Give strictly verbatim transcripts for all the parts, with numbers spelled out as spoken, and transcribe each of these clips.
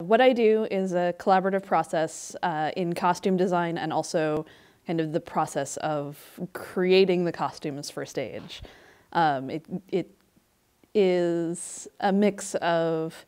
What I do is a collaborative process uh, in costume design and also kind of the process of creating the costumes for stage. Um, it, it is a mix of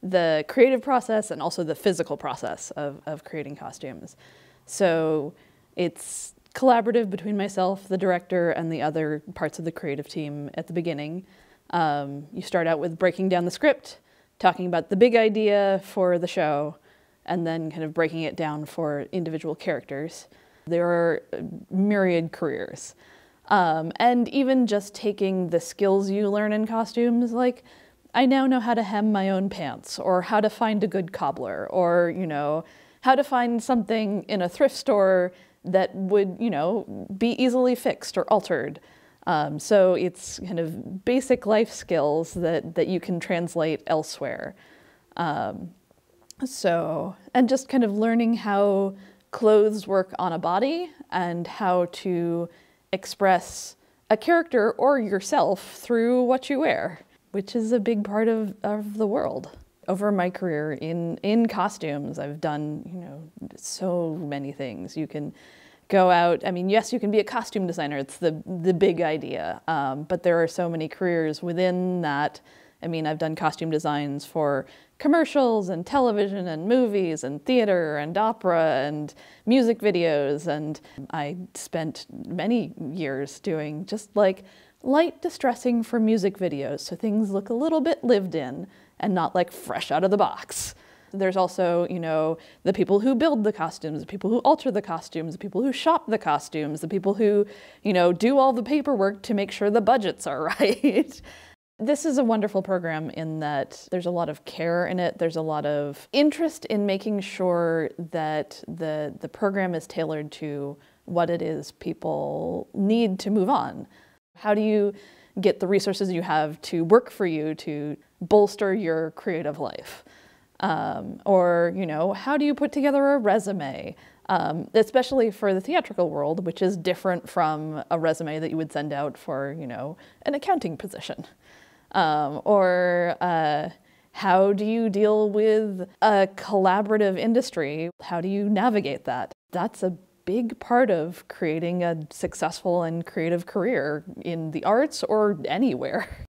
the creative process and also the physical process of, of creating costumes. So it's collaborative between myself, the director, and the other parts of the creative team at the beginning. Um, you start out with breaking down the script, talking about the big idea for the show, and then kind of breaking it down for individual characters. There are myriad careers. Um, and even just taking the skills you learn in costumes, like I now know how to hem my own pants, or how to find a good cobbler, or, you know, how to find something in a thrift store that would, you know, be easily fixed or altered. Um, so it's kind of basic life skills that, that you can translate elsewhere. Um, so, and just kind of learning how clothes work on a body and how to express a character or yourself through what you wear, which is a big part of, of the world. Over my career in, in costumes, I've done, you know, so many things. You can go out, I mean, yes, you can be a costume designer, it's the, the big idea, um, but there are so many careers within that. I mean, I've done costume designs for commercials and television and movies and theater and opera and music videos, and I spent many years doing just like light distressing for music videos, so things look a little bit lived in and not like fresh out of the box. There's also, you know, the people who build the costumes, the people who alter the costumes, the people who shop the costumes, the people who, you know, do all the paperwork to make sure the budgets are right. This is a wonderful program in that there's a lot of care in it. There's a lot of interest in making sure that the, the program is tailored to what it is people need to move on. How do you get the resources you have to work for you to bolster your creative life? Um, or, you know, how do you put together a resume, um, especially for the theatrical world, which is different from a resume that you would send out for, you know, an accounting position? Um, or uh, how do you deal with a collaborative industry? How do you navigate that? That's a big part of creating a successful and creative career in the arts or anywhere.